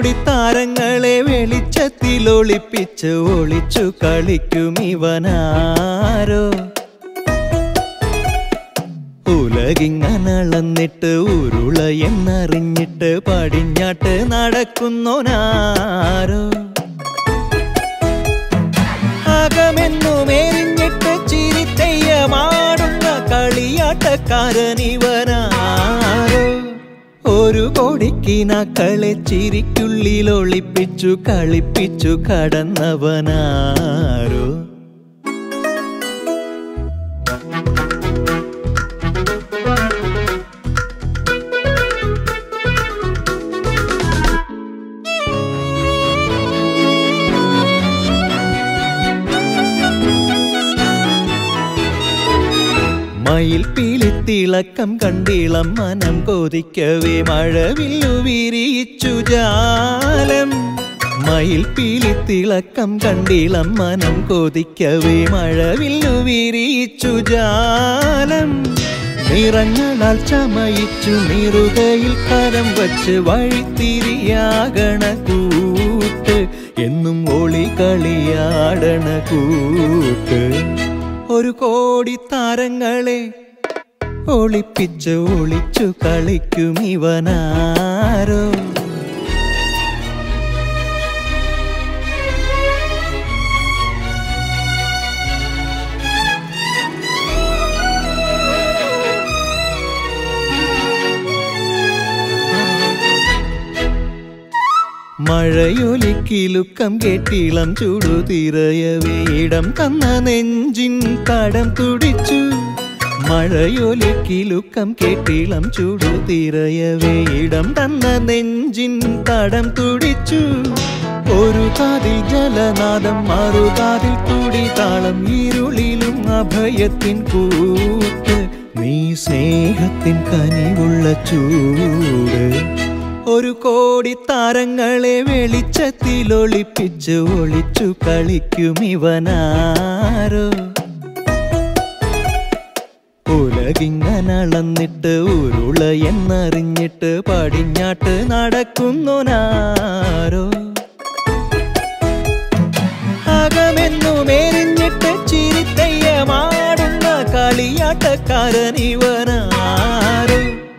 കോടി താരങ്ങളെ വെളിച്ചത്തിൽ ഒളിപ്പിച്ച് ഒളിച്ചു കളിക്കും ഇവനാരോ. ഉലകിങ്ങനളന്നിട്ട് ഉരുളയെന്നറിഞ്ഞിട്ട് പടിഞ്ഞാട്ട് നടക്കുന്നോനാരോ. അകമെന്നുമെരിഞ്ഞിട്ട് ചിരിത്തയ്യമാടുന്ന കളിയാട്ടക്കാരനിവനാരോ. ഒരു കോടിക്കിനാക്കളെ ചിരിക്കുള്ളിലൊളിപ്പിച്ചു കളിപ്പിച്ചു കടന്നവനാരോ. മയിൽ പീലിത്തിളക്കം കണ്ടിളം മനം കൊതിക്കവേ മഴവില്ലു വിരിയിച്ചു ജാലം. മയിൽ പീലിത്തിളക്കം കണ്ടിളം മനം കൊതിക്കവേ മഴവില്ലു വിരിയിച്ചു ജാലം. നിറങ്ങളാൽ ചമയിച്ചു നിറുകയിൽ കരം വച്ച് വഴിത്തിരിയാകണ കൂട്ട് എന്നും ഒളി കളിയാടണ കൂട്ട്. ഒരു കോടി താരങ്ങളെ ഒളിപ്പിച്ച് ഒളിച്ചു കളിക്കും ഇവനാരോ. മഴയൊലിക്കിലുക്കം കേട്ടിളം ചുടുതിരയവേ ഇടം തന്ന നെഞ്ചിൻ കടം തുടിച്ചു. മഴയൊലിക്കിലുക്കം കേട്ടിളം ചുടുതിരയവേ ഇടം തന്ന നെഞ്ചിൻ കടം തുടിച്ചു. ഒരു കാതിൽ ജലനാദം മറുകാതിൽ തുടിതാളം ഇരുളിലും അഭയത്തിൻ കൂട്ട് നീ സ്നേഹത്തിൻ കനിവുള്ള ചൂട്. ഒരു കോടി താരങ്ങളെ വെളിച്ചത്തിലൊളിപ്പിച്ച് ഒളിച്ചു കളിക്കും ഇവനാരോ. ഉലകിങ്ങനളന്നിട്ട് ഉരുളയെന്നറിഞ്ഞിട്ട് പടിഞ്ഞാട്ട് നടക്കുന്നോനാരോ. അകമെന്നുമെരിഞ്ഞിട്ട് ചിരിത്തയ്യമാടുന്ന കളിയാട്ടക്കാരനിവനാരോ.